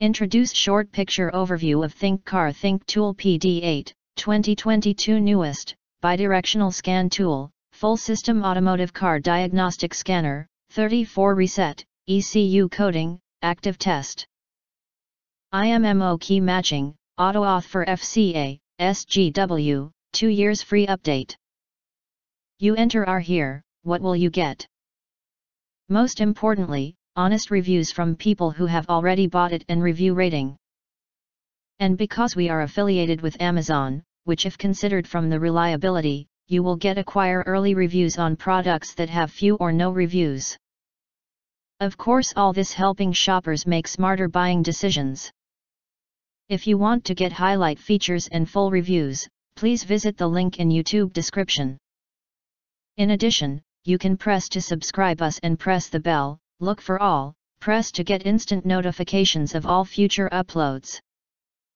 Introduce short picture overview of ThinkCar ThinkTool PD8, 2022 newest, bidirectional scan tool, full system automotive car diagnostic scanner, 34 reset, ECU coding, active test. IMMO key matching, AutoAuth for FCA, SGW, 2 years free update. You enter R here, what will you get? Most importantly, honest reviews from people who have already bought it and review rating. And because we are affiliated with Amazon, which if considered from the reliability, you will get acquire early reviews on products that have few or no reviews. Of course, all this helping shoppers make smarter buying decisions. If you want to get highlight features and full reviews, please visit the link in YouTube description. In addition, you can press to subscribe us and press the bell. Look for all, press to get instant notifications of all future uploads.